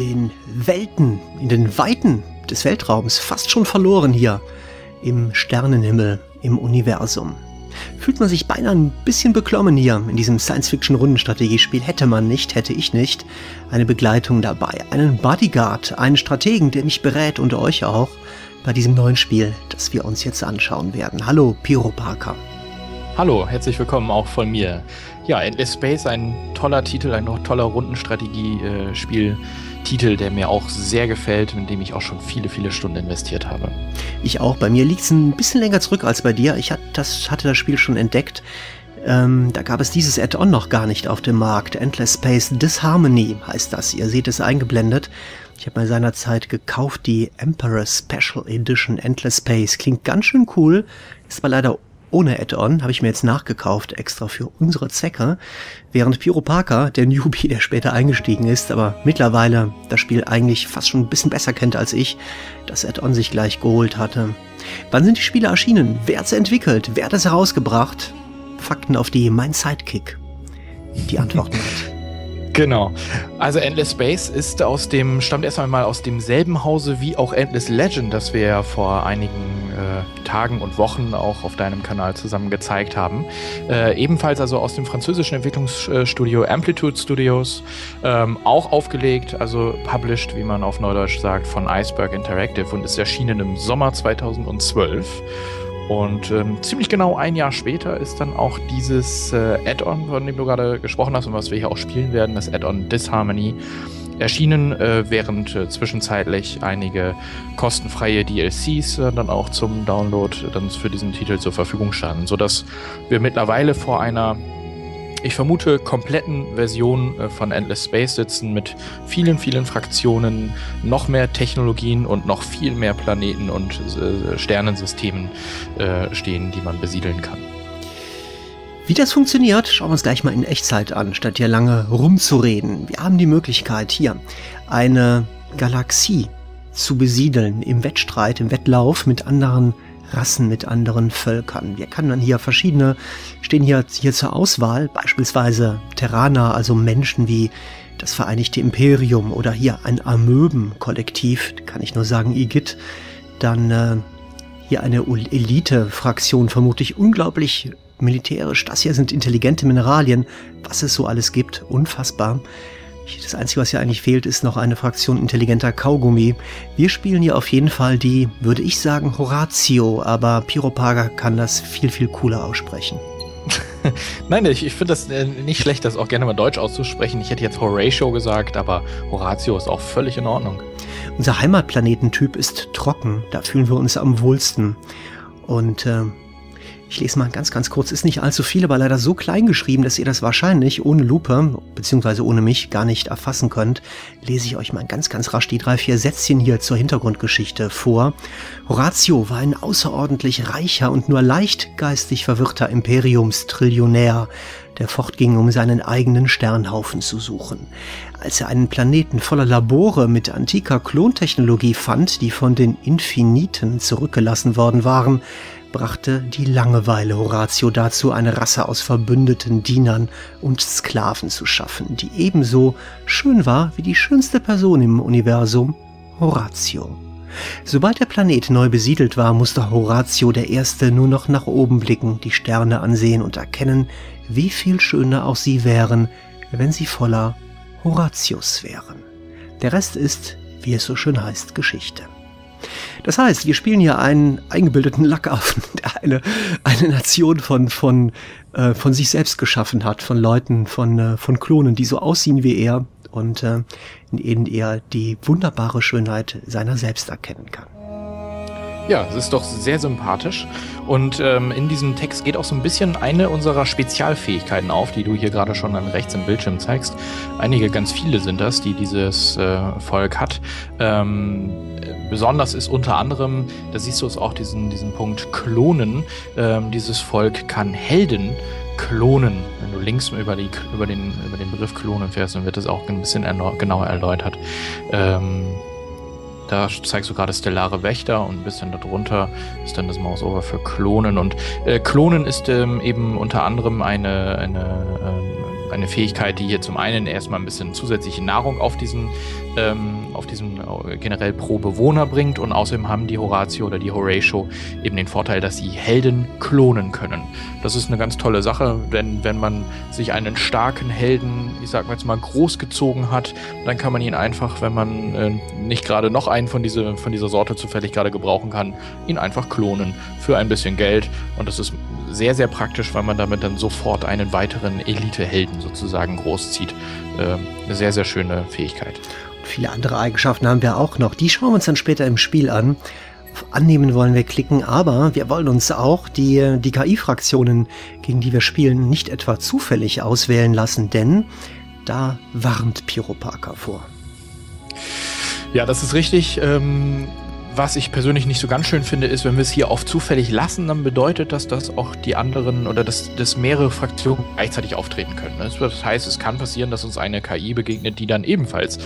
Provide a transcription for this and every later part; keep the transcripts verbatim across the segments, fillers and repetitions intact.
in den Welten, in den Weiten des Weltraums, fast schon verloren hier im Sternenhimmel, im Universum. Fühlt man sich beinahe ein bisschen beklommen hier in diesem Science-Fiction-Rundenstrategiespiel. Hätte man nicht, hätte ich nicht, eine Begleitung dabei, einen Bodyguard, einen Strategen, der mich berät und euch auch bei diesem neuen Spiel, das wir uns jetzt anschauen werden. Hallo, Piro Parker. Hallo, herzlich willkommen auch von mir. Ja, Endless Space, ein toller Titel, ein toller Rundenstrategie-Spieltitel, der mir auch sehr gefällt, in dem ich auch schon viele, viele Stunden investiert habe. Ich auch. Bei mir liegt es ein bisschen länger zurück als bei dir. Ich hatte das, hatte das Spiel schon entdeckt. Ähm, da gab es dieses Add-on noch gar nicht auf dem Markt. Endless Space Disharmony heißt das. Ihr seht es eingeblendet. Ich habe mir seinerzeit gekauft die Emperor Special Edition Endless Space. Klingt ganz schön cool, ist aber leider ohne Add-on, habe ich mir jetzt nachgekauft, extra für unsere Zwecke, während Piro Parker, der Newbie, der später eingestiegen ist, aber mittlerweile das Spiel eigentlich fast schon ein bisschen besser kennt als ich, das Add-on sich gleich geholt hatte. Wann sind die Spiele erschienen? Wer hat es entwickelt? Wer hat es herausgebracht? Fakten auf die Mein Sidekick. Die Antworten hat. Genau. Also Endless Space ist aus dem, stammt erst einmal aus demselben Hause wie auch Endless Legend, das wir ja vor einigen äh, Tagen und Wochen auch auf deinem Kanal zusammen gezeigt haben. Äh, ebenfalls also aus dem französischen Entwicklungsstudio Amplitude Studios, ähm, auch aufgelegt, also published, wie man auf Neudeutsch sagt, von Iceberg Interactive und ist erschienen im Sommer zweitausendzwölf. Und ähm, ziemlich genau ein Jahr später ist dann auch dieses äh, Add-on, von dem du gerade gesprochen hast und was wir hier auch spielen werden, das Add-on Disharmony, erschienen, äh, während äh, zwischenzeitlich einige kostenfreie D L Cs äh, dann auch zum Download äh, dann für diesen Titel zur Verfügung standen, sodass wir mittlerweile vor einer, ich vermute, kompletten Version äh, von Endless Space sitzen mit vielen, vielen Fraktionen, noch mehr Technologien und noch viel mehr Planeten und äh, Sternensystemen äh, stehen, die man besiedeln kann. Wie das funktioniert, schauen wir uns gleich mal in Echtzeit an, statt hier lange rumzureden. Wir haben die Möglichkeit, hier eine Galaxie zu besiedeln im Wettstreit, im Wettlauf mit anderen Rassen, mit anderen Völkern. Wir können dann hier verschiedene, stehen hier, hier zur Auswahl, beispielsweise Terraner, also Menschen wie das Vereinigte Imperium oder hier ein Amöben-Kollektiv, kann ich nur sagen, Igitt, dann äh, hier eine Elite-Fraktion, vermutlich unglaublich militärisch. Das hier sind intelligente Mineralien, was es so alles gibt, unfassbar. Das Einzige, was hier eigentlich fehlt, ist noch eine Fraktion intelligenter Kaugummi. Wir spielen hier auf jeden Fall die, würde ich sagen, Horatio, aber Piro Parker kann das viel, viel cooler aussprechen. Nein, ich, ich finde das äh, nicht schlecht, das auch gerne mal deutsch auszusprechen. Ich hätte jetzt Horatio gesagt, aber Horatio ist auch völlig in Ordnung. Unser Heimatplanetentyp ist trocken, da fühlen wir uns am wohlsten. Und äh, ich lese mal ganz, ganz kurz, ist nicht allzu viel, aber leider so klein geschrieben, dass ihr das wahrscheinlich ohne Lupe, beziehungsweise ohne mich, gar nicht erfassen könnt. Lese ich euch mal ganz, ganz rasch die drei, vier Sätzchen hier zur Hintergrundgeschichte vor. Horatio war ein außerordentlich reicher und nur leicht geistig verwirrter Imperiumstrillionär, der fortging, um seinen eigenen Sternhaufen zu suchen. Als er einen Planeten voller Labore mit antiker Klontechnologie fand, die von den Infiniten zurückgelassen worden waren, brachte die Langeweile Horatio dazu, eine Rasse aus verbündeten Dienern und Sklaven zu schaffen, die ebenso schön war wie die schönste Person im Universum, Horatio. Sobald der Planet neu besiedelt war, musste Horatio der Erste nur noch nach oben blicken, die Sterne ansehen und erkennen, wie viel schöner auch sie wären, wenn sie voller Horatios wären. Der Rest ist, wie es so schön heißt, Geschichte. Das heißt, wir spielen hier einen eingebildeten Lackaffen, der eine, eine Nation von, von, äh, von sich selbst geschaffen hat, von Leuten, von, äh, von Klonen, die so aussehen wie er und äh, in denen er die wunderbare Schönheit seiner selbst erkennen kann. Ja, es ist doch sehr sympathisch und ähm, in diesem Text geht auch so ein bisschen eine unserer Spezialfähigkeiten auf, die du hier gerade schon dann rechts im Bildschirm zeigst. Einige, ganz viele sind das, die dieses äh, Volk hat. Ähm, besonders ist unter anderem, da siehst du es auch, diesen, diesen Punkt Klonen. Ähm, dieses Volk kann Helden klonen. Wenn du links über, die, über, den, über den Begriff Klonen fährst, dann wird das auch ein bisschen erläu- genauer erläutert. Ähm, Da zeigst du gerade Stellare Wächter und ein bisschen darunter ist dann das Mouseover für Klonen. Und äh, Klonen ist ähm, eben unter anderem eine, eine eine Fähigkeit, die hier zum einen erstmal ein bisschen zusätzliche Nahrung auf diesen, ähm, auf diesen generell pro Bewohner bringt, und außerdem haben die Horatio oder die Horatio eben den Vorteil, dass sie Helden klonen können. Das ist eine ganz tolle Sache, denn wenn man sich einen starken Helden, ich sag mal jetzt mal, großgezogen hat, dann kann man ihn einfach, wenn man äh, nicht gerade noch einen von, diese, von dieser Sorte zufällig gerade gebrauchen kann, ihn einfach klonen für ein bisschen Geld, und das ist sehr, sehr praktisch, weil man damit dann sofort einen weiteren Elite-Helden sozusagen großzieht. Äh, eine sehr, sehr schöne Fähigkeit. Und viele andere Eigenschaften haben wir auch noch. Die schauen wir uns dann später im Spiel an. Auf Annehmen wollen wir klicken, aber wir wollen uns auch die, die K I-Fraktionen, gegen die wir spielen, nicht etwa zufällig auswählen lassen, denn da warnt Piroparka vor. Ja, das ist richtig. Ähm Was ich persönlich nicht so ganz schön finde, ist, wenn wir es hier auf zufällig lassen, dann bedeutet das, dass auch die anderen oder dass, dass mehrere Fraktionen gleichzeitig auftreten können. Das heißt, es kann passieren, dass uns eine K I begegnet, die dann ebenfalls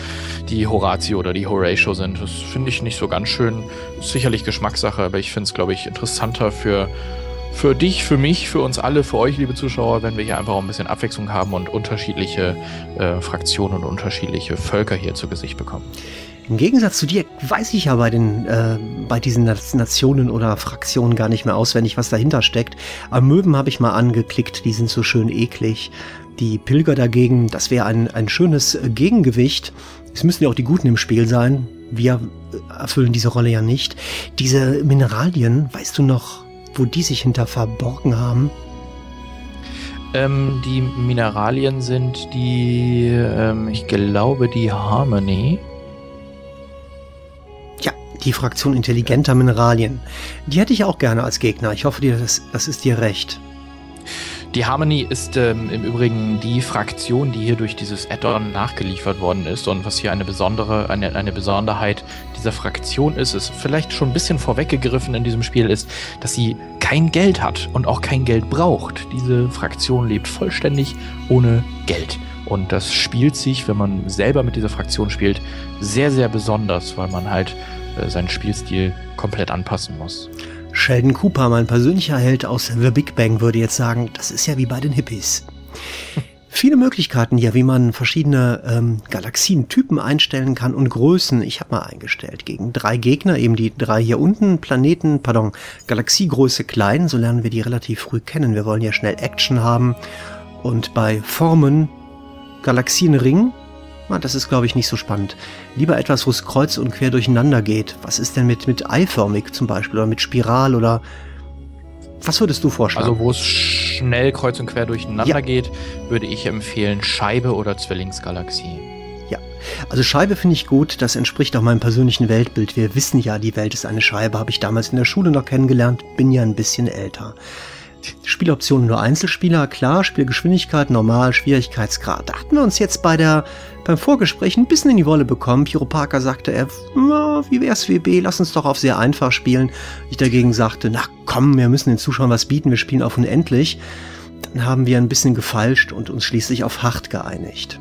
die Horatio oder die Horatio sind. Das finde ich nicht so ganz schön. Ist sicherlich Geschmackssache, aber ich finde es, glaube ich, interessanter für, für dich, für mich, für uns alle, für euch, liebe Zuschauer, wenn wir hier einfach auch ein bisschen Abwechslung haben und unterschiedliche äh, Fraktionen und unterschiedliche Völker hier zu Gesicht bekommen. Im Gegensatz zu dir weiß ich ja bei den äh, bei diesen Nationen oder Fraktionen gar nicht mehr auswendig, was dahinter steckt. Amöben habe ich mal angeklickt, die sind so schön eklig. Die Pilger dagegen, das wäre ein, ein schönes Gegengewicht. Es müssen ja auch die Guten im Spiel sein. Wir erfüllen diese Rolle ja nicht. Diese Mineralien, weißt du noch, wo die sich hinter verborgen haben? Ähm, die Mineralien sind die, ähm, ich glaube, die Harmony. Die Fraktion intelligenter Mineralien. Die hätte ich auch gerne als Gegner. Ich hoffe, das, das ist dir recht. Die Harmony ist ähm, im Übrigen die Fraktion, die hier durch dieses Add-on nachgeliefert worden ist. Und was hier eine besondere, eine, eine Besonderheit dieser Fraktion ist, ist vielleicht schon ein bisschen vorweggegriffen in diesem Spiel, ist, dass sie kein Geld hat und auch kein Geld braucht. Diese Fraktion lebt vollständig ohne Geld. Und das spielt sich, wenn man selber mit dieser Fraktion spielt, sehr, sehr besonders, weil man halt seinen Spielstil komplett anpassen muss. Sheldon Cooper, mein persönlicher Held aus The Big Bang, würde jetzt sagen, das ist ja wie bei den Hippies. Viele Möglichkeiten hier, wie man verschiedene ähm, Galaxientypen einstellen kann und Größen. Ich habe mal eingestellt gegen drei Gegner, eben die drei hier unten, Planeten, pardon, Galaxiegröße klein, so lernen wir die relativ früh kennen. Wir wollen ja schnell Action haben. Und bei Formen, Galaxienring, das ist, glaube ich, nicht so spannend. Lieber etwas, wo es kreuz und quer durcheinander geht. Was ist denn mit, mit eiförmig zum Beispiel oder mit Spiral oder was würdest du vorschlagen? Also wo es schnell kreuz und quer durcheinander ja. geht, würde ich empfehlen Scheibe oder Zwillingsgalaxie. Ja, also Scheibe finde ich gut. Das entspricht auch meinem persönlichen Weltbild. Wir wissen ja, die Welt ist eine Scheibe. Habe ich damals in der Schule noch kennengelernt. Bin ja ein bisschen älter. Spieloptionen nur Einzelspieler, klar, Spielgeschwindigkeit, normal, Schwierigkeitsgrad. Da hatten wir uns jetzt bei der, beim Vorgespräch ein bisschen in die Wolle bekommen. Piroparka sagte, er, wie wär's W B, lass uns doch auf sehr einfach spielen. Ich dagegen sagte, na komm, wir müssen den Zuschauern was bieten, wir spielen auf unendlich. Dann haben wir ein bisschen gefeilscht und uns schließlich auf hart geeinigt.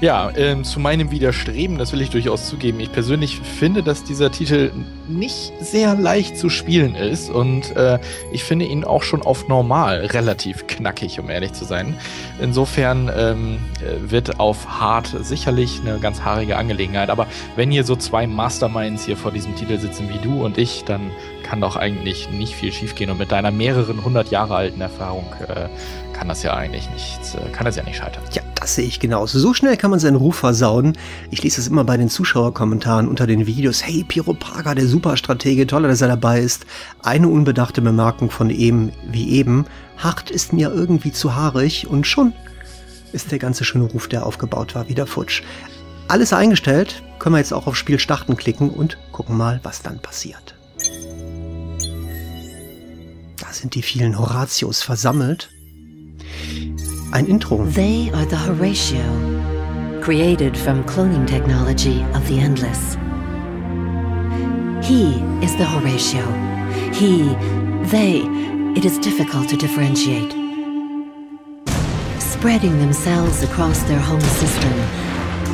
Ja, ähm, zu meinem Widerstreben, das will ich durchaus zugeben. Ich persönlich finde, dass dieser Titel nicht sehr leicht zu spielen ist und äh, ich finde ihn auch schon auf normal relativ knackig, um ehrlich zu sein. Insofern ähm, wird auf hart sicherlich eine ganz haarige Angelegenheit, aber wenn hier so zwei Masterminds hier vor diesem Titel sitzen wie du und ich, dann kann doch eigentlich nicht viel schief gehen und mit deiner mehreren hundert Jahre alten Erfahrung äh, kann das ja eigentlich nichts, äh, kann das ja nicht scheitern. Ja, das sehe ich genauso. So schnell kann man seinen Ruf versauen. Ich lese das immer bei den Zuschauerkommentaren unter den Videos. Hey, Piroparka, der Superstratege, toller, dass er dabei ist. Eine unbedachte Bemerkung von eben wie eben. Hart ist mir irgendwie zu haarig und schon ist der ganze schöne Ruf, der aufgebaut war, wieder futsch. Alles eingestellt, können wir jetzt auch auf Spiel starten klicken und gucken mal, was dann passiert. Da sind die vielen Horatios versammelt. Ein Intro. They are the Horatio, created from cloning technology of the Endless. He is the Horatio. He, they, it is difficult to differentiate. Spreading themselves across their home system,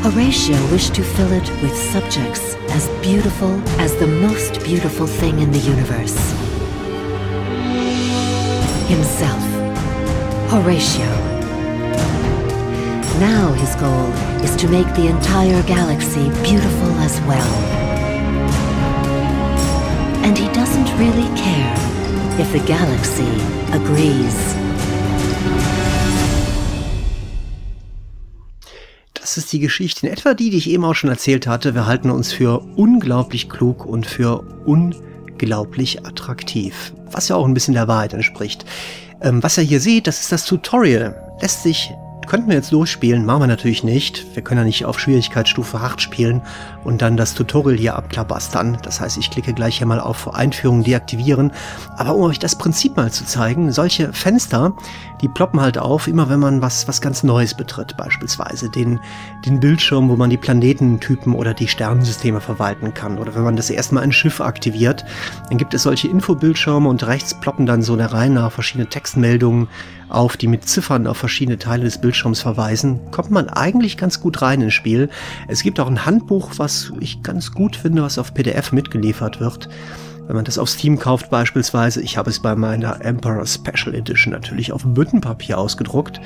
Horatio wished to fill it with subjects as beautiful as the most beautiful thing in the universe. Himself. Horatio. Now his goal is to make the entire galaxy beautiful as well. And he doesn't really care if the galaxy agrees. Das ist die Geschichte, in etwa die, die ich eben auch schon erzählt hatte. Wir halten uns für unglaublich klug und für unglaublich attraktiv, was ja auch ein bisschen der Wahrheit entspricht. Ähm, was ihr hier seht, das ist das Tutorial. Lässt sich, könnten wir jetzt durchspielen, machen wir natürlich nicht. Wir können ja nicht auf Schwierigkeitsstufe acht spielen und dann das Tutorial hier abklabastern. Das heißt, ich klicke gleich hier mal auf Einführung deaktivieren. Aber um euch das Prinzip mal zu zeigen, solche Fenster, die ploppen halt auf, immer wenn man was, was ganz Neues betritt, beispielsweise den, den Bildschirm, wo man die Planetentypen oder die Sternensysteme verwalten kann. Oder wenn man das erstmal ein Schiff aktiviert, dann gibt es solche Infobildschirme und rechts ploppen dann so eine Reihe nach verschiedene Textmeldungen auf, die mit Ziffern auf verschiedene Teile des Bildschirms verweisen. Kommt man eigentlich ganz gut rein ins Spiel. Es gibt auch ein Handbuch, was ich ganz gut finde, was auf P D F mitgeliefert wird. Wenn man das auf Steam kauft beispielsweise, ich habe es bei meiner Emperor Special Edition natürlich auf Büttenpapier ausgedruckt,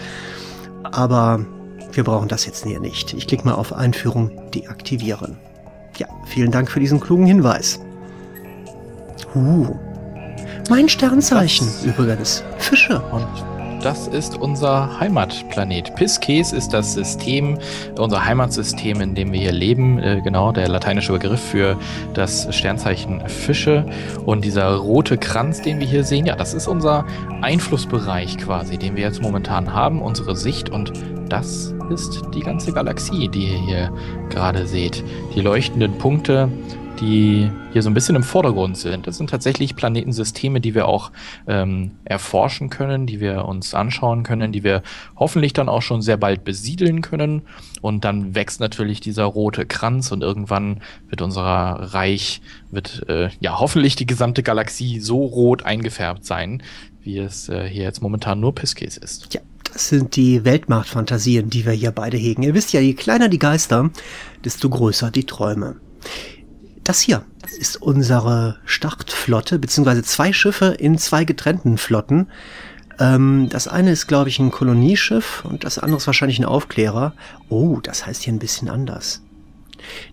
aber wir brauchen das jetzt hier nicht. Ich klicke mal auf Einführung deaktivieren. Ja, vielen Dank für diesen klugen Hinweis. Uh, mein Sternzeichen das übrigens, Fische. Und das ist unser Heimatplanet. Pisces ist das System, unser Heimatsystem, in dem wir hier leben. Genau, der lateinische Begriff für das Sternzeichen Fische. Und dieser rote Kranz, den wir hier sehen, ja, das ist unser Einflussbereich quasi, den wir jetzt momentan haben, unsere Sicht. Und das ist die ganze Galaxie, die ihr hier gerade seht. Die leuchtenden Punkte, die hier so ein bisschen im Vordergrund sind. Das sind tatsächlich Planetensysteme, die wir auch ähm, erforschen können, die wir uns anschauen können, die wir hoffentlich dann auch schon sehr bald besiedeln können. Und dann wächst natürlich dieser rote Kranz und irgendwann wird unser Reich, wird äh, ja hoffentlich die gesamte Galaxie so rot eingefärbt sein, wie es äh, hier jetzt momentan nur Pisces ist. Ja. Das sind die Weltmachtfantasien, die wir hier beide hegen. Ihr wisst ja, je kleiner die Geister, desto größer die Träume. Das hier ist unsere Startflotte, beziehungsweise zwei Schiffe in zwei getrennten Flotten. Ähm, das eine ist, glaube ich, ein Kolonieschiff und das andere ist wahrscheinlich ein Aufklärer. Oh, das heißt hier ein bisschen anders.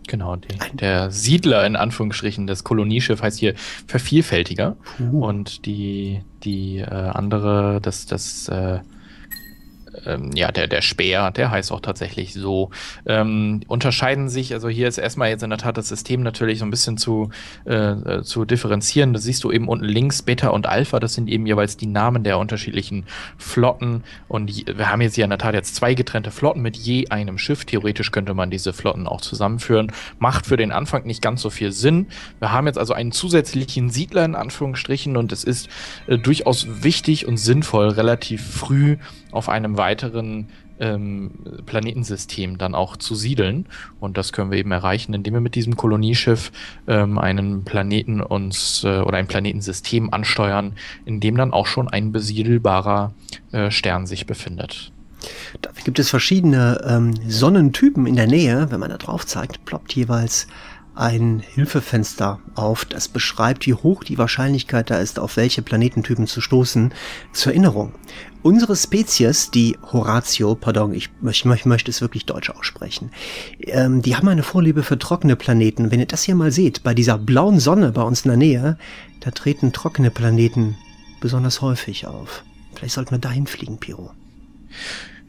Genau, die, der Siedler in Anführungsstrichen, das Kolonieschiff heißt hier Vervielfältiger. Puh. Und die, die äh, andere, das... das äh ja, der, der Speer, der heißt auch tatsächlich so, ähm, unterscheiden sich, also hier ist erstmal jetzt in der Tat das System natürlich so ein bisschen zu, äh, zu differenzieren. Das siehst du eben unten links, Beta und Alpha, das sind eben jeweils die Namen der unterschiedlichen Flotten und die, wir haben jetzt hier in der Tat jetzt zwei getrennte Flotten mit je einem Schiff. Theoretisch könnte man diese Flotten auch zusammenführen, macht für den Anfang nicht ganz so viel Sinn. Wir haben jetzt also einen zusätzlichen Siedler in Anführungsstrichen und es ist äh, durchaus wichtig und sinnvoll, relativ früh auf einem weiteren ähm, Planetensystem dann auch zu siedeln. Und das können wir eben erreichen, indem wir mit diesem Kolonieschiff ähm, einen Planeten uns äh, oder ein Planetensystem ansteuern, in dem dann auch schon ein besiedelbarer äh, Stern sich befindet. Da gibt es verschiedene ähm, Sonnentypen in der Nähe. Wenn man da drauf zeigt, ploppt jeweils ein Hilfefenster auf, das beschreibt, wie hoch die Wahrscheinlichkeit da ist, auf welche Planetentypen zu stoßen. Zur Erinnerung, unsere Spezies, die Horatio, pardon, ich, ich, ich möchte es wirklich deutsch aussprechen, ähm, die haben eine Vorliebe für trockene Planeten. Wenn ihr das hier mal seht, bei dieser blauen Sonne bei uns in der Nähe, da treten trockene Planeten besonders häufig auf. Vielleicht sollten wir dahin fliegen, Piro.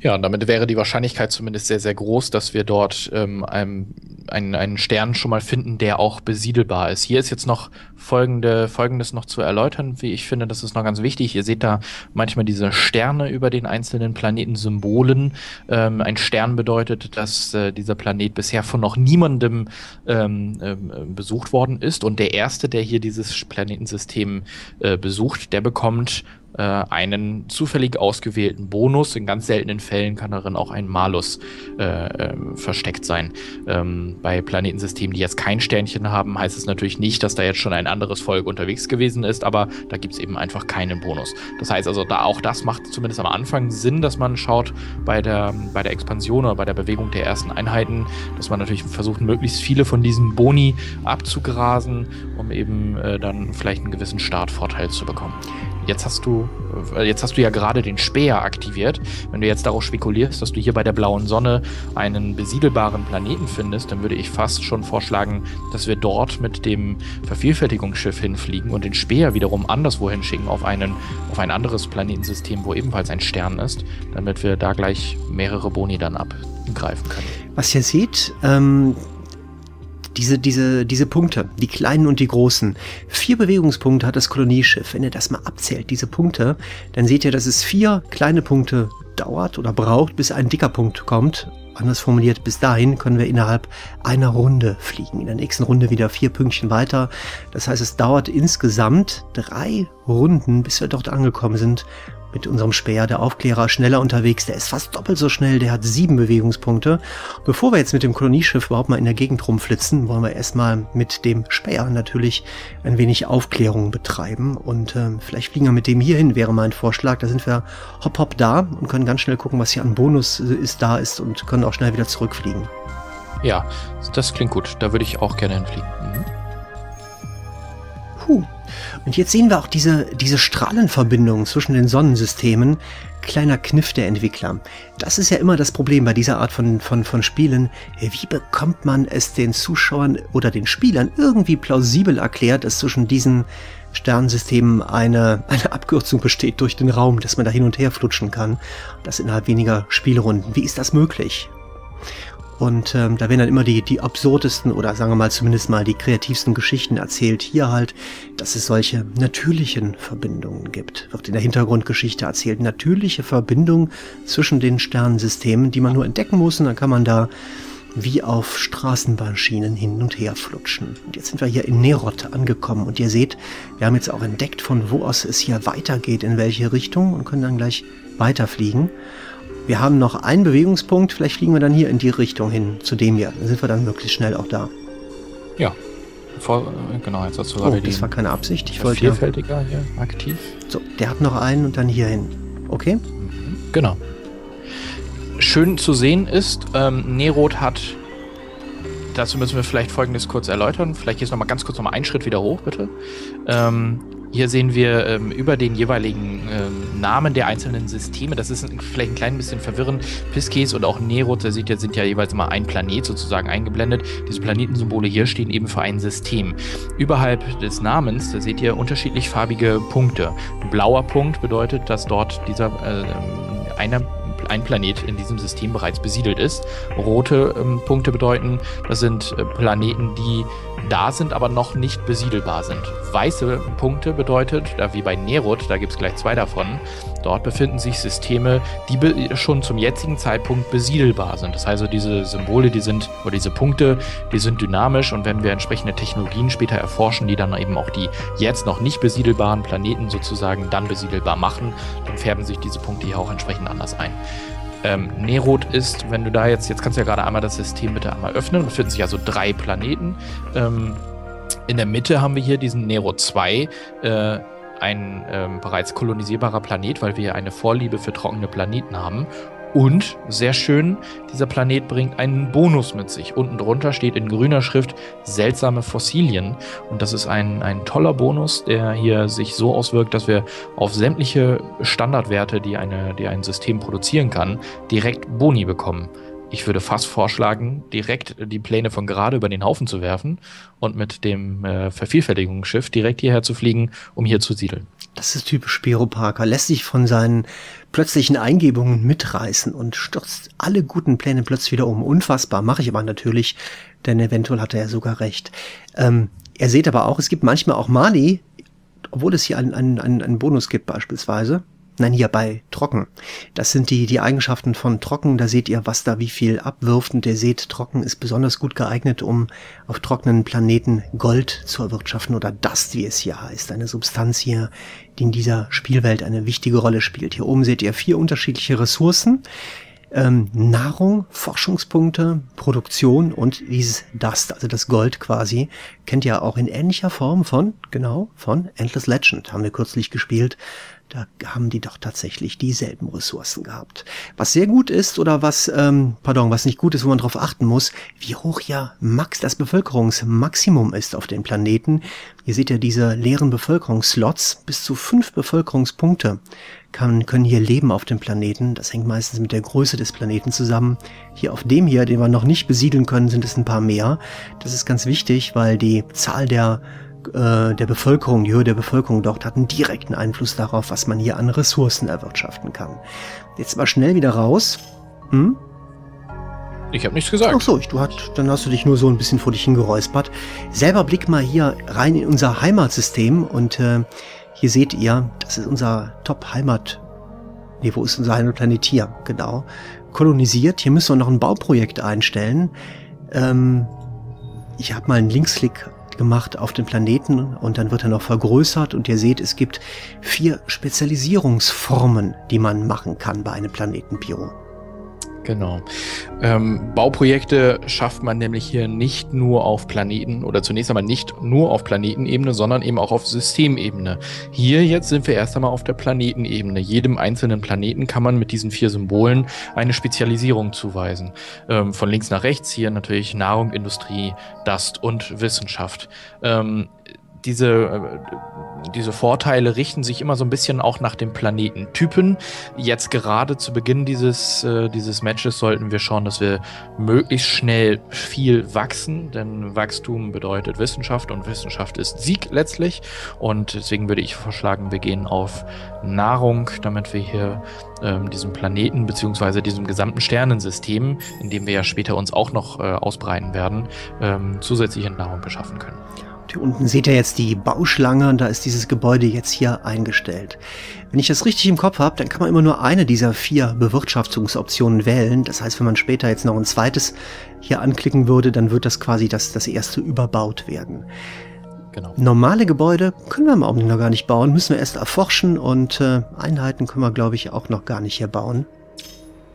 Ja, und damit wäre die Wahrscheinlichkeit zumindest sehr, sehr groß, dass wir dort ähm, einen, einen Stern schon mal finden, der auch besiedelbar ist. Hier ist jetzt noch folgende, Folgendes noch zu erläutern, wie ich finde, das ist noch ganz wichtig. Ihr seht da manchmal diese Sterne über den einzelnen Planetensymbolen. Ähm, ein Stern bedeutet, dass äh, dieser Planet bisher von noch niemandem ähm, ähm, besucht worden ist. Und der Erste, der hier dieses Planetensystem äh, besucht, der bekommt einen zufällig ausgewählten Bonus. In ganz seltenen Fällen kann darin auch ein Malus äh, äh, versteckt sein. Ähm, bei Planetensystemen, die jetzt kein Sternchen haben, heißt es natürlich nicht, dass da jetzt schon ein anderes Volk unterwegs gewesen ist, aber da gibt es eben einfach keinen Bonus. Das heißt also, da auch das macht zumindest am Anfang Sinn, dass man schaut bei der, bei der Expansion oder bei der Bewegung der ersten Einheiten, dass man natürlich versucht, möglichst viele von diesen Boni abzugrasen, um eben äh, dann vielleicht einen gewissen Startvorteil zu bekommen. Jetzt hast du, jetzt hast du ja gerade den Späher aktiviert. Wenn du jetzt darauf spekulierst, dass du hier bei der blauen Sonne einen besiedelbaren Planeten findest, dann würde ich fast schon vorschlagen, dass wir dort mit dem Vervielfältigungsschiff hinfliegen und den Späher wiederum anderswo hinschicken, auf, einen, auf ein anderes Planetensystem, wo ebenfalls ein Stern ist, damit wir da gleich mehrere Boni dann abgreifen können. Was ihr seht, ähm Diese, diese, diese Punkte, die kleinen und die großen. Vier Bewegungspunkte hat das Kolonieschiff. Wenn ihr das mal abzählt, diese Punkte, dann seht ihr, dass es vier kleine Punkte dauert oder braucht, bis ein dicker Punkt kommt. Anders formuliert, bis dahin können wir innerhalb einer Runde fliegen. In der nächsten Runde wieder vier Pünktchen weiter. Das heißt, es dauert insgesamt drei Runden, bis wir dort angekommen sind. Mit unserem Speer, der Aufklärer, schneller unterwegs. Der ist fast doppelt so schnell, der hat sieben Bewegungspunkte. Bevor wir jetzt mit dem Kolonieschiff überhaupt mal in der Gegend rumflitzen, wollen wir erstmal mit dem Speer natürlich ein wenig Aufklärung betreiben. Und äh, vielleicht fliegen wir mit dem hier hin, wäre mein Vorschlag. Da sind wir hopp hopp da und können ganz schnell gucken, was hier an Bonus ist, da ist und können auch schnell wieder zurückfliegen. Ja, das klingt gut. Da würde ich auch gerne hinfliegen. Mhm. Puh. Und jetzt sehen wir auch diese, diese Strahlenverbindung zwischen den Sonnensystemen. Kleiner Kniff der Entwickler. Das ist ja immer das Problem bei dieser Art von, von, von Spielen. Wie bekommt man es den Zuschauern oder den Spielern irgendwie plausibel erklärt, dass zwischen diesen Sternsystemen eine, eine Abkürzung besteht durch den Raum, dass man da hin und her flutschen kann. Das innerhalb weniger Spielrunden. Wie ist das möglich? Und ähm, da werden dann immer die, die absurdesten oder sagen wir mal zumindest mal die kreativsten Geschichten erzählt. Hier halt, dass es solche natürlichen Verbindungen gibt. Wird in der Hintergrundgeschichte erzählt. Natürliche Verbindungen zwischen den Sternensystemen, die man nur entdecken muss. Und dann kann man da wie auf Straßenbahnschienen hin und her flutschen. Und jetzt sind wir hier in Nerod angekommen. Und ihr seht, wir haben jetzt auch entdeckt, von wo aus es hier weitergeht, in welche Richtung. Und können dann gleich weiterfliegen. Wir haben noch einen Bewegungspunkt, vielleicht fliegen wir dann hier in die Richtung hin, zu dem hier. Dann sind wir dann möglichst schnell auch da. Ja, Vor, genau, jetzt hast du gerade oh, das war keine Absicht, ich wollte vielfältiger hier aktiv. So, der hat noch einen und dann hier hin. Okay? Mhm. Genau. Schön zu sehen ist, ähm, Nerod hat... Dazu müssen wir vielleicht Folgendes kurz erläutern. Vielleicht jetzt nochmal ganz kurz nochmal einen Schritt wieder hoch, bitte. Ähm... Hier sehen wir ähm, über den jeweiligen ähm, Namen der einzelnen Systeme, das ist vielleicht ein klein bisschen verwirrend, Pisces und auch Nerod, der sieht ja, sind ja jeweils immer ein Planet sozusagen eingeblendet. Diese Planetensymbole hier stehen eben für ein System. Überhalb des Namens, da seht ihr unterschiedlich farbige Punkte. Ein blauer Punkt bedeutet, dass dort dieser äh, einer ein Planet in diesem System bereits besiedelt ist. Rote ähm, Punkte bedeuten, das sind äh, Planeten, die da sind, aber noch nicht besiedelbar sind. Weiße Punkte bedeutet, da wie bei Nerod, da gibt es gleich zwei davon, dort befinden sich Systeme, die schon zum jetzigen Zeitpunkt besiedelbar sind. Das heißt, also diese Symbole, die sind, oder diese Punkte, die sind dynamisch und wenn wir entsprechende Technologien später erforschen, die dann eben auch die jetzt noch nicht besiedelbaren Planeten sozusagen dann besiedelbar machen, dann färben sich diese Punkte hier auch entsprechend anders ein. Ähm, Nerod ist, wenn du da jetzt, jetzt kannst du ja gerade einmal das System bitte einmal öffnen, da befinden sich also drei Planeten. Ähm, in der Mitte haben wir hier diesen Nerod zwei, äh, ein ähm, bereits kolonisierbarer Planet, weil wir eine Vorliebe für trockene Planeten haben. Und, sehr schön, dieser Planet bringt einen Bonus mit sich. Unten drunter steht in grüner Schrift seltsame Fossilien. Und das ist ein, ein toller Bonus, der hier sich so auswirkt, dass wir auf sämtliche Standardwerte, die, eine, die ein System produzieren kann, direkt Boni bekommen. Ich würde fast vorschlagen, direkt die Pläne von gerade über den Haufen zu werfen und mit dem äh, Vervielfältigungsschiff direkt hierher zu fliegen, um hier zu siedeln. Das ist typisch Spiro Parker, lässt sich von seinen plötzlichen Eingebungen mitreißen und stürzt alle guten Pläne plötzlich wieder um. Unfassbar, mache ich aber natürlich, denn eventuell hat er ja sogar recht. Ähm, ihr seht aber auch, es gibt manchmal auch Mali, obwohl es hier einen, einen, einen, einen Bonus gibt beispielsweise. Nein, hier bei Trocken. Das sind die, die Eigenschaften von Trocken. Da seht ihr, was da wie viel abwirft. Und ihr seht, Trocken ist besonders gut geeignet, um auf trockenen Planeten Gold zu erwirtschaften oder Dust, wie es hier heißt. Eine Substanz hier, die in dieser Spielwelt eine wichtige Rolle spielt. Hier oben seht ihr vier unterschiedliche Ressourcen. Ähm, Nahrung, Forschungspunkte, Produktion und dieses Dust, also das Gold quasi, kennt ihr auch in ähnlicher Form von, genau, von Endless Legend haben wir kürzlich gespielt. da haben die doch tatsächlich dieselben Ressourcen gehabt. Was sehr gut ist oder was, ähm, pardon, was nicht gut ist, wo man drauf achten muss, wie hoch ja Max das Bevölkerungsmaximum ist auf den Planeten. Ihr seht ja diese leeren Bevölkerungsslots, bis zu fünf Bevölkerungspunkte kann, können hier leben auf dem Planeten. Das hängt meistens mit der Größe des Planeten zusammen. Hier auf dem hier, den wir noch nicht besiedeln können, sind es ein paar mehr. Das ist ganz wichtig, weil die Zahl der der Bevölkerung, die Höhe der Bevölkerung dort hat einen direkten Einfluss darauf, was man hier an Ressourcen erwirtschaften kann. Jetzt mal schnell wieder raus. Hm? Ich habe nichts gesagt. Ach so, ich, du hast, dann hast du dich nur so ein bisschen vor dich hingeräuspert. Selber blick mal hier rein in unser Heimatsystem und äh, hier seht ihr, das ist unser Top-Heimat. Ne, wo ist unser Heimatplanet hier? Genau. Kolonisiert. Hier müssen wir noch ein Bauprojekt einstellen. Ähm, ich habe mal einen Linksklick gemacht auf den Planeten und dann wird er noch vergrößert und ihr seht, es gibt vier Spezialisierungsformen, die man machen kann bei einem Planetenbüro. Genau. Ähm, Bauprojekte schafft man nämlich hier nicht nur auf Planeten oder zunächst einmal nicht nur auf Planetenebene, sondern eben auch auf Systemebene. Hier jetzt sind wir erst einmal auf der Planetenebene. Jedem einzelnen Planeten kann man mit diesen vier Symbolen eine Spezialisierung zuweisen. Ähm, von links nach rechts hier natürlich Nahrung, Industrie, Dust und Wissenschaft. Ähm, Diese, diese Vorteile richten sich immer so ein bisschen auch nach dem Planetentypen. Jetzt gerade zu Beginn dieses, äh, dieses Matches sollten wir schauen, dass wir möglichst schnell viel wachsen, denn Wachstum bedeutet Wissenschaft und Wissenschaft ist Sieg letztlich. Und deswegen würde ich vorschlagen, wir gehen auf Nahrung, damit wir hier ähm, diesem Planeten beziehungsweise diesem gesamten Sternensystem, in dem wir ja später uns auch noch äh, ausbreiten werden, ähm, zusätzliche Nahrung beschaffen können. Hier unten seht ihr jetzt die Bauschlange und da ist dieses Gebäude jetzt hier eingestellt. Wenn ich das richtig im Kopf habe, dann kann man immer nur eine dieser vier Bewirtschaftungsoptionen wählen. Das heißt, wenn man später jetzt noch ein zweites hier anklicken würde, dann wird das quasi das, das erste überbaut werden. Genau. Normale Gebäude können wir im Augenblick noch gar nicht bauen, müssen wir erst erforschen und äh, Einheiten können wir, glaube ich, auch noch gar nicht hier bauen.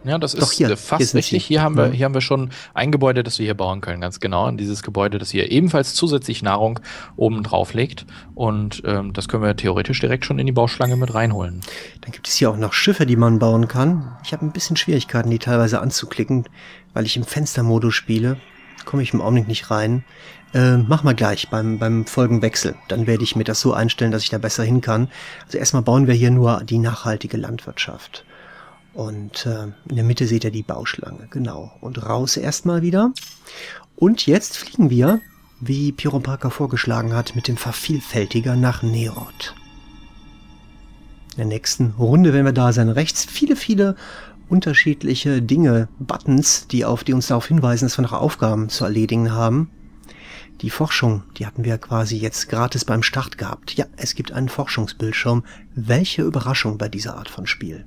Ja, das Doch, ist hier, fast hier richtig. Hier haben, wir, hier haben wir schon ein Gebäude, das wir hier bauen können, ganz genau. Und dieses Gebäude, das hier ebenfalls zusätzlich Nahrung oben drauf legt. Und ähm, das können wir theoretisch direkt schon in die Bauschlange mit reinholen. Dann gibt es hier auch noch Schiffe, die man bauen kann. Ich habe ein bisschen Schwierigkeiten, die teilweise anzuklicken, weil ich im Fenstermodus spiele. Komme ich im Augenblick nicht rein. Äh, mach mal gleich beim, beim Folgenwechsel. Dann werde ich mir das so einstellen, dass ich da besser hin kann. Also erstmal bauen wir hier nur die nachhaltige Landwirtschaft. Und äh, in der Mitte seht ihr die Bauschlange, genau. Und raus erstmal wieder. Und jetzt fliegen wir, wie Piron Parker vorgeschlagen hat, mit dem Vervielfältiger nach Nerod. In der nächsten Runde werden wir da sein. Rechts viele, viele unterschiedliche Dinge, Buttons, die, auf, die uns darauf hinweisen, dass wir noch Aufgaben zu erledigen haben. Die Forschung, die hatten wir quasi jetzt gratis beim Start gehabt. Ja, es gibt einen Forschungsbildschirm. Welche Überraschung bei dieser Art von Spiel.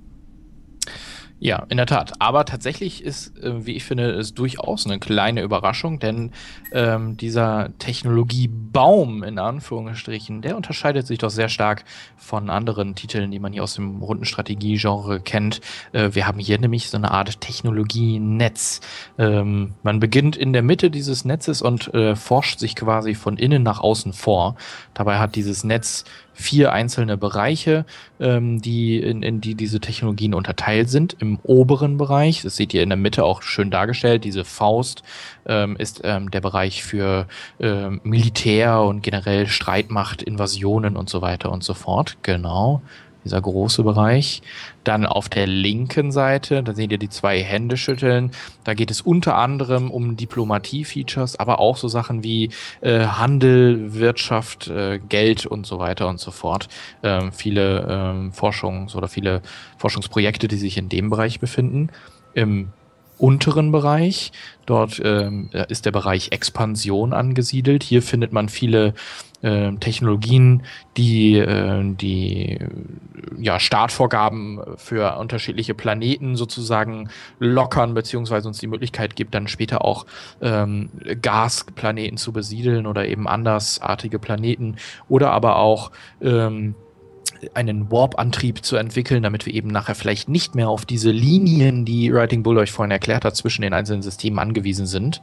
Ja, in der Tat. Aber tatsächlich ist, äh, wie ich finde, ist durchaus eine kleine Überraschung, denn ähm, dieser Technologiebaum, in Anführungsstrichen, der unterscheidet sich doch sehr stark von anderen Titeln, die man hier aus dem Rundenstrategie-Genre kennt. Äh, wir haben hier nämlich so eine Art Technologienetz. Ähm, man beginnt in der Mitte dieses Netzes und äh, forscht sich quasi von innen nach außen vor. Dabei hat dieses Netz vier einzelne Bereiche, ähm, die, in, in die diese Technologien unterteilt sind. Im oberen Bereich, das seht ihr in der Mitte auch schön dargestellt, diese Faust ähm, ist ähm, der Bereich für ähm, Militär und generell Streitmacht, Invasionen und so weiter und so fort. Genau, dieser große Bereich. Dann auf der linken Seite, da seht ihr die zwei Hände schütteln. Da geht es unter anderem um Diplomatie-Features, aber auch so Sachen wie äh, Handel, Wirtschaft, äh, Geld und so weiter und so fort. Ähm, viele ähm, Forschungs- oder viele Forschungsprojekte, die sich in dem Bereich befinden. Im unteren Bereich, dort ähm, ist der Bereich Expansion angesiedelt. Hier findet man viele Technologien, die die ja, Startvorgaben für unterschiedliche Planeten sozusagen lockern, beziehungsweise uns die Möglichkeit gibt, dann später auch ähm, Gasplaneten zu besiedeln oder eben andersartige Planeten oder aber auch ähm, einen Warp-Antrieb zu entwickeln, damit wir eben nachher vielleicht nicht mehr auf diese Linien, die Writing Bull euch vorhin erklärt hat, zwischen den einzelnen Systemen angewiesen sind.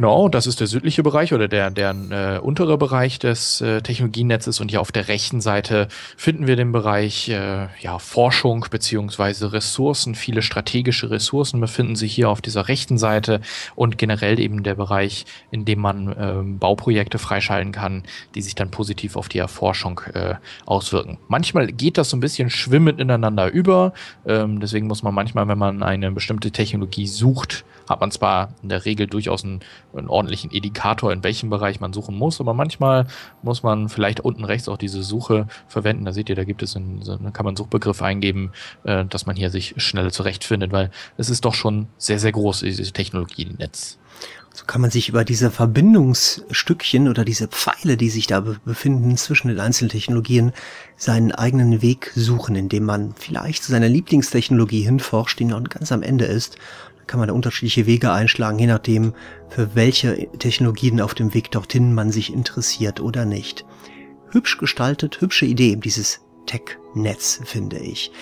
Genau, das ist der südliche Bereich oder der, der äh, untere Bereich des äh, Technologienetzes, und hier auf der rechten Seite finden wir den Bereich äh, ja, Forschung bzw. Ressourcen. Viele strategische Ressourcen befinden sich hier auf dieser rechten Seite und generell eben der Bereich, in dem man äh, Bauprojekte freischalten kann, die sich dann positiv auf die Erforschung äh, auswirken. Manchmal geht das so ein bisschen schwimmend ineinander über, ähm, deswegen muss man manchmal, wenn man eine bestimmte Technologie sucht, hat man zwar in der Regel durchaus einen, einen ordentlichen Indikator, in welchem Bereich man suchen muss, aber manchmal muss man vielleicht unten rechts auch diese Suche verwenden. Da seht ihr, da gibt es einen, da kann man einen Suchbegriff eingeben, äh, dass man hier sich schneller zurechtfindet, weil es ist doch schon sehr, sehr groß, dieses Technologienetz. So kann man sich über diese Verbindungsstückchen oder diese Pfeile, die sich da befinden, zwischen den einzelnen Technologien seinen eigenen Weg suchen, indem man vielleicht zu seiner Lieblingstechnologie hinforscht, die noch ganz am Ende ist. Kann man da unterschiedliche Wege einschlagen, je nachdem, für welche Technologien auf dem Weg dorthin man sich interessiert oder nicht. Hübsch gestaltet, hübsche Idee, dieses Tech-Netz, finde ich.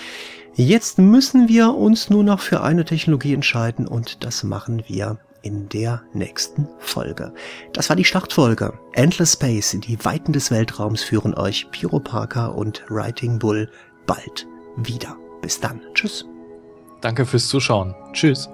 Jetzt müssen wir uns nur noch für eine Technologie entscheiden, und das machen wir in der nächsten Folge. Das war die Startfolge. Endless Space, die Weiten des Weltraums, führen euch Piero Parker und Writing Bull bald wieder. Bis dann. Tschüss. Danke fürs Zuschauen. Tschüss.